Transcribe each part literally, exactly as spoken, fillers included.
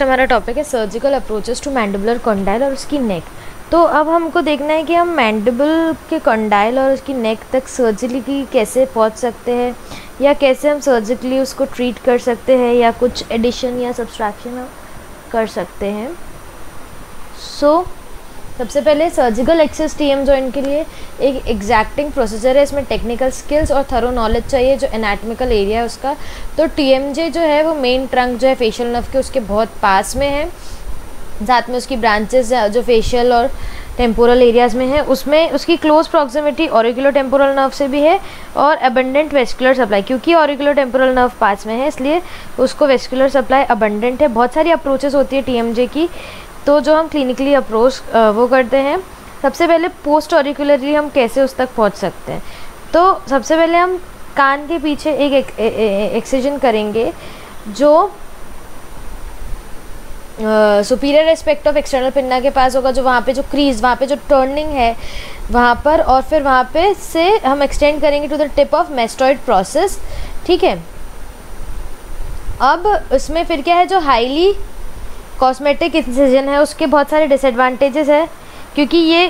हमारा टॉपिक है surgical approaches to mandibular condyle और उसकी नेक। तो अब हमको देखना है कि हम मैंडिबल के कंडाइल और उसकी नेक तक सर्जरी की कैसे पहुंच सकते हैं, या कैसे हम सर्जिकली उसको ट्रीट कर सकते हैं, या कुछ एडिशन या सब्सट्रैक्शन हम कर सकते हैं। सो so, सबसे पहले सर्जिकल एक्सेस टीएम जॉइंट के लिए एक एग्जैक्टिंग प्रोसीजर है। इसमें टेक्निकल स्किल्स और थरो नॉलेज चाहिए जो एनाटमिकल एरिया है उसका। तो टीएमजे जो है वो मेन ट्रंक जो है फेशियल नर्व के उसके बहुत पास में है, साथ में उसकी ब्रांचेस जो फेशियल और टेम्पोरल एरियाज़ में है उसमें उसकी close proximity auriculo temporal nerve से भी है, और अबंडेंट वेस्कुलर सप्लाई, क्योंकि ऑरिकुलो टेम्पोरल नर्व पास में है इसलिए उसको वेस्कुलर सप्लाई अबंडेंट है। बहुत सारी अप्रोचेस होती है टीएमजे की, तो जो हम क्लिनिकली अप्रोच वो करते हैं। सबसे पहले पोस्ट ऑरिकुलरली हम कैसे उस तक पहुँच सकते हैं, तो सबसे पहले हम कान के पीछे एक, एक, एक, एक एक्सीजन करेंगे जो superior respect of external pinna के पास होगा, जो वहाँ पे जो क्रीज, वहाँ पे जो टर्निंग है वहाँ पर, और फिर वहाँ पे से हम एक्सटेंड करेंगे to the tip of mastoid process. ठीक है, अब इसमें फिर क्या है, जो हाईली कॉस्मेटिक इंसिजन है उसके बहुत सारे डिसएडवांटेजेस है, क्योंकि ये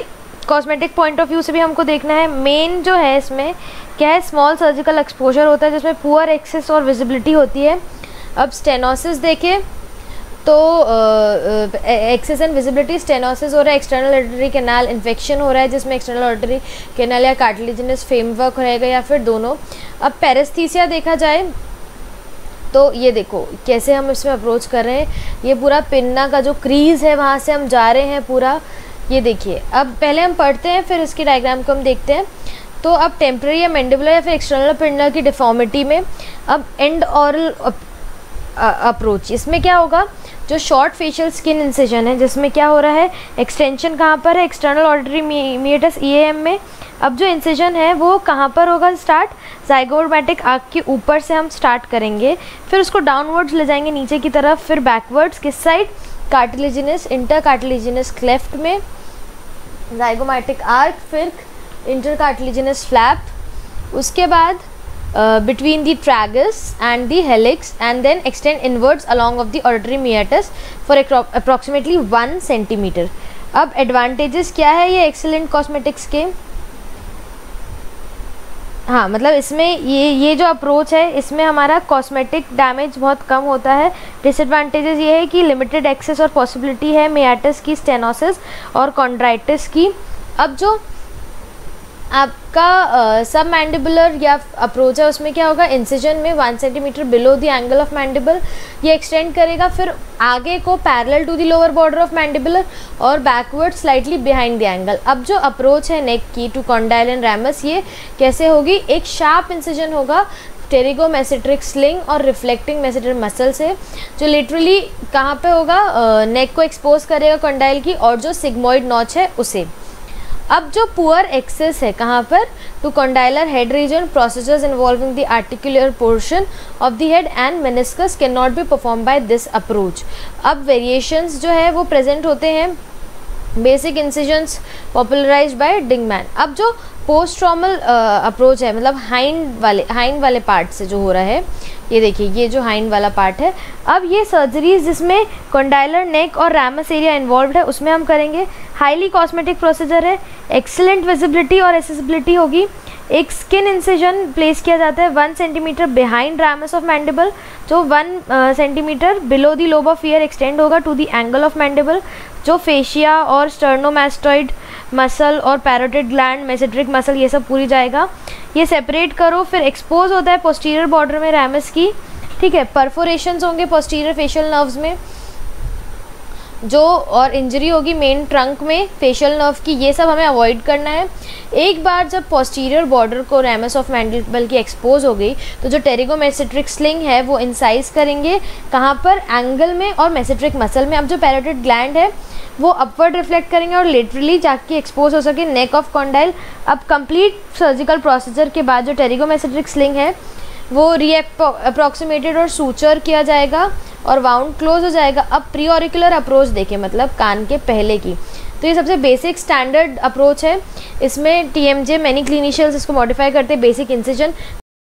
कॉस्मेटिक पॉइंट ऑफ व्यू से भी हमको देखना है। मेन जो है इसमें क्या है, स्मॉल सर्जिकल एक्सपोजर होता है जिसमें पुअर एक्सेस और विजिबिलिटी होती है। अब स्टेनोसिस देखें तो एक्सेस एंड विजिबिलिटी, स्टेनोसिस हो रहा है, एक्सटर्नल ऑर्टरी कैनाल इन्फेक्शन हो रहा है जिसमें एक्सटर्नल ऑर्टरी कैनाल या कार्टिलेजिनस फेमवर्क रहेगा या फिर दोनों। अब पेरिस्थीसिया देखा जाए तो ये देखो कैसे हम इसमें अप्रोच कर रहे हैं, ये पूरा पिन्ना का जो क्रीज है वहाँ से हम जा रहे हैं पूरा, ये देखिए। अब पहले हम पढ़ते हैं फिर इसके डायग्राम को हम देखते हैं। तो अब टेम्परेरी या मैंडिबुलर या फिर एक्सटर्नल पिन्ना की डिफॉर्मिटी में अब एंड ऑरल अप्रोच, इसमें क्या होगा, जो शॉर्ट फेशियल स्किन इंसिजन है जिसमें क्या हो रहा है, एक्सटेंशन कहाँ पर है, एक्सटर्नल ऑर्टरी मीएटस ईएएम में। अब जो इंसिजन है वो कहाँ पर होगा, स्टार्ट जाइगोमेटिक आँख के ऊपर से हम स्टार्ट करेंगे, फिर उसको डाउनवर्ड्स ले जाएंगे नीचे की तरफ, फिर बैकवर्ड्स किस side, cartilaginous inter cartilaginous cleft में जाइगोमेटिक आर्क, फिर इंटर कार्टिलेजिनस फ्लैप, उसके बाद between the tragus and the helix, and then extend inwards along of the auditory meatus for approximately one centimetre. अब एडवांटेजेस क्या है, ये excellent cosmetics के, हाँ मतलब इसमें ये ये जो अप्रोच है इसमें हमारा कॉस्मेटिक डैमेज बहुत कम होता है। डिसएडवांटेजेस ये है कि लिमिटेड एक्सेस और पॉसिबिलिटी है मीएटस की, स्टेनोसिस और कॉन्ड्राइटिस की। अब जो आपका सब मैंडिबुलर या अप्रोच है उसमें क्या होगा, इंसिजन में one centimetre below the angle of mandible ये एक्सटेंड करेगा, फिर आगे को parallel to the lower border of mandibular और backward slightly behind the angle. अब जो अप्रोच है नेक की टू कॉन्डाइल एंड रैमस, ये कैसे होगी, एक शार्प इंसिजन होगा pterygomasseteric sling और रिफ्लेक्टिंग मैसेटर मसल से, जो लिटरली कहाँ पर होगा, नेक को एक्सपोज करेगा कॉन्डाइल की, और जो सिग्मोइड नॉच है उसे। अब जो पुअर एक्सेस है कहाँ पर, to condylar head region, procedures involving the articular portion of the head and meniscus can not be perform by this approach. अब वेरिएशंस जो है वो प्रेजेंट होते हैं, basic incisions popularised by Dingman. अब जो पोस्ट ट्रॉमल अप्रोच है, मतलब हाइंड वाले हाइंड वाले पार्ट से जो हो रहा है, ये देखिए ये जो हाइंड वाला पार्ट है, अब ये सर्जरीज जिसमें कॉन्डाइलर नेक और रैमस एरिया इन्वॉल्व है उसमें हम करेंगे। हाईली कॉस्मेटिक प्रोसीजर है, एक्सेलेंट विजिबिलिटी और एसेसिबिलिटी होगी। एक स्किन इंसिजन प्लेस किया जाता है one centimetre behind ramus of mandible, जो one centimetre below the lobe of ear extend होगा to the angle of mandible, जो फेशिया और स्टर्नोमास्टॉइड मसल और पैरोटिड ग्लैंड मैसेट्रिक मसल ये सब पूरी जाएगा। ये सेपरेट करो, फिर एक्सपोज होता है पोस्टीरियर बॉर्डर में रैमस की। ठीक है, परफोरेशंस होंगे पोस्टीरियर फेशियल नर्व्स में जो, और इंजरी होगी मेन ट्रंक में फेशियल नर्व की, ये सब हमें अवॉइड करना है। एक बार जब पोस्टीरियर बॉर्डर को रैमस ऑफ मैंडिबल की एक्सपोज हो गई तो जो pterygomasseteric sling है वो इंसाइज करेंगे कहाँ पर, एंगल में और मैसेट्रिक मसल में। अब जो पैरोटिड ग्लैंड है वो अपवर्ड रिफ्लेक्ट करेंगे और लेटरली जाके एक्सपोज हो सके नेक ऑफ कॉन्डाइल। अब कंप्लीट सर्जिकल प्रोसीजर के बाद जो pterygomasseteric sling है वो री अप्रॉक्सीमेटेड और सूचर किया जाएगा और वाउंड क्लोज हो जाएगा। अब प्री ऑरिकुलर अप्रोच देखें, मतलब कान के पहले की, तो ये सबसे बेसिक स्टैंडर्ड अप्रोच है। इसमें टीएमजे मेनी क्लिनिशियंस इसको मॉडिफाई करते हैं, बेसिक इंसिजन